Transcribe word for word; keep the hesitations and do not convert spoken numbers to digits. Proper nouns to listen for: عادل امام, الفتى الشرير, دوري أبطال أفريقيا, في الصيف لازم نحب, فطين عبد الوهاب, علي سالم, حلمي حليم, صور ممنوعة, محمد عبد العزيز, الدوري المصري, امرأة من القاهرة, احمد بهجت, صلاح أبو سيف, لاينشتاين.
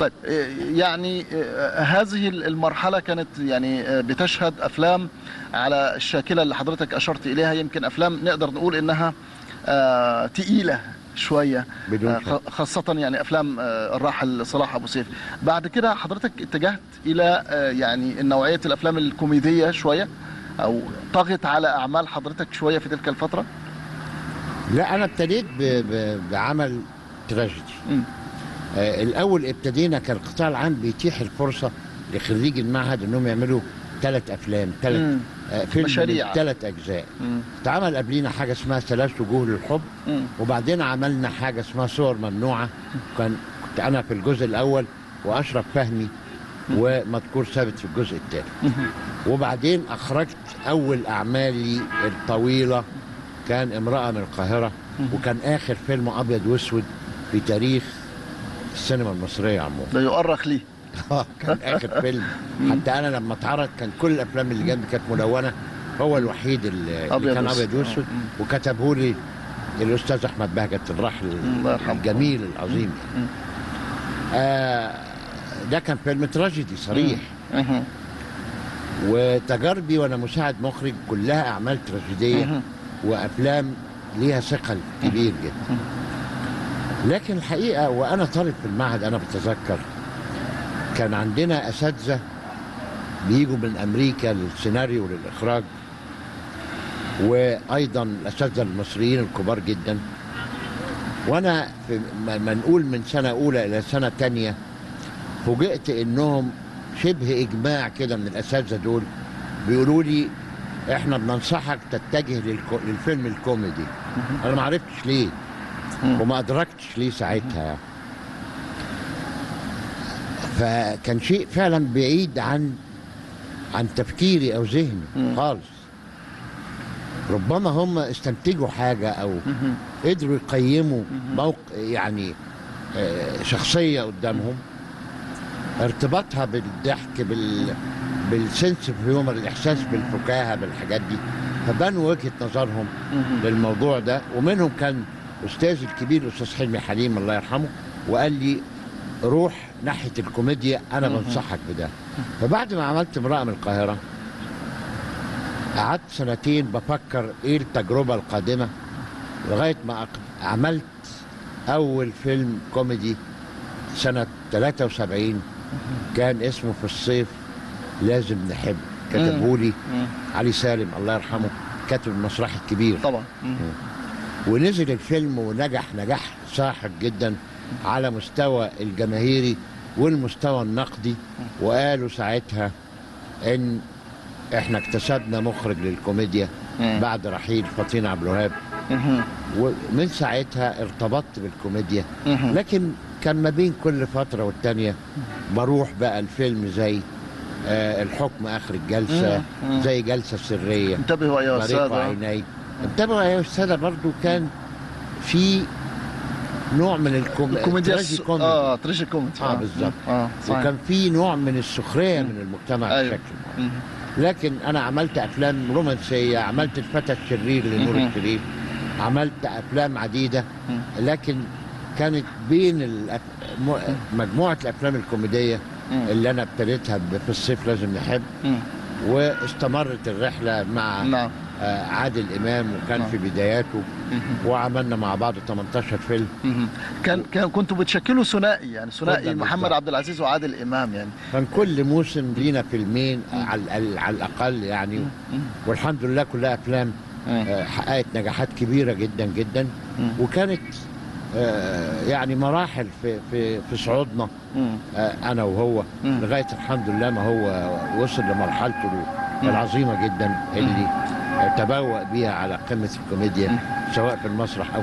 طيب يعني هذه المرحلة كانت يعني بتشهد أفلام على الشاكلة اللي حضرتك أشرت إليها، يمكن أفلام نقدر نقول إنها تقيلة شوية خاصة يعني أفلام الراحل صلاح أبو سيف. بعد كده حضرتك اتجهت إلى يعني نوعية الأفلام الكوميدية شوية، أو طغت على أعمال حضرتك شوية في تلك الفترة؟ لا، أنا ابتديت بعمل تراجيدي. آه الأول ابتدينا كان القطاع العام بيتيح الفرصة لخريج المعهد أنهم يعملوا ثلاث أفلام، ثلاث آه فيلم، ثلاث أجزاء. اتعمل قبلينا حاجة اسمها ثلاثة وجوه للحب، مم. وبعدين عملنا حاجة اسمها صور ممنوعة، كان كنت أنا في الجزء الأول وأشرف فهمي ومذكور ثابت في الجزء الثاني. وبعدين أخرجت أول أعمالي الطويلة، كان امرأة من القاهرة، وكان آخر فيلم أبيض وأسود في تاريخ السينما المصرية عموما. ده يؤرخ ليه؟ اه كان آخر فيلم، حتى أنا لما اتعرض كان كل الأفلام اللي جنبي كانت ملونة، هو الوحيد اللي كان أبيض وأسود، وكتبه لي الأستاذ احمد بهجت الراحل الجميل العظيم. آه ده كان فيلم تراجيدي صريح. وتجاربي وأنا مساعد مخرج كلها أعمال تراجيدية وأفلام ليها ثقل كبير جدا. لكن الحقيقة وأنا طالب في المعهد أنا بتذكر كان عندنا أساتذة بيجوا من أمريكا للسيناريو وللإخراج، وأيضا الأساتذة المصريين الكبار جدا. وأنا في ما نقول من سنة أولى إلى سنة تانية فوجئت إنهم شبه إجماع كده من الأساتذة دول بيقولوا لي إحنا بننصحك تتجه للفيلم الكوميدي. أنا ما عرفتش ليه وما أدركتش ليه ساعتها، فكان شيء فعلا بعيد عن عن تفكيري أو ذهني خالص. ربما هم استنتجوا حاجة أو قدروا يقيموا موقع يعني شخصية قدامهم ارتباطها بالضحك بال بالسنس في يوم الإحساس بالفكاهة بالحاجات دي، فبنوا وجهة نظرهم للموضوع ده. ومنهم كان أستاذي الكبير الأستاذ حلمي حليم الله يرحمه، وقال لي روح ناحية الكوميديا أنا بنصحك بده. فبعد ما عملت امرأة من القاهرة قعدت سنتين بفكر إيه التجربة القادمة، لغاية ما عملت أول فيلم كوميدي سنة ثلاثة وسبعين كان اسمه في الصيف لازم نحب، كتبه لي علي سالم الله يرحمه كاتب المسرح الكبير طبعا. مم. ونزل الفيلم ونجح نجاح ساحق جدا على مستوى الجماهيري والمستوى النقدي، وقالوا ساعتها ان احنا اكتسبنا مخرج للكوميديا بعد رحيل فطين عبد الوهاب. ومن ساعتها ارتبطت بالكوميديا، لكن كان ما بين كل فتره والتانيه بروح بقى الفيلم زي آه الحكم اخر الجلسه، زي جلسه سريه، انتبهوا ايها الساده، عيني انتبهوا ايها الساده، برضو كان في نوع من الكوم... الكوميديا الس... كوميدي. اه تراجي كوميدي اه بالظبط آه. وكان في نوع من السخريه من المجتمع بشكل أيوه. عام. لكن انا عملت افلام رومانسيه، عملت الفتى الشرير لنور الشريف، عملت افلام عديده، لكن كانت بين الأف... م... مجموعه الافلام الكوميديه اللي انا ابتديتها في الصيف لازم نحب. مم. واستمرت الرحله مع نعم. آه عادل امام، وكان نعم. في بداياته. مم. وعملنا مع بعض ثمانية عشر فيلم. مم. كان كان كنتوا بتشكلوا ثنائي، يعني ثنائي محمد عبد العزيز وعادل امام، يعني كان كل موسم لينا فيلمين على على الاقل يعني. مم. والحمد لله كلها افلام آه حققت نجاحات كبيره جدا جدا. مم. وكانت آه يعني مراحل في في في صعودنا آه انا وهو لغايه الحمد لله ما هو وصل لمرحلته العظيمه جدا اللي تبوأ بيها على قمه الكوميديا سواء في المسرح او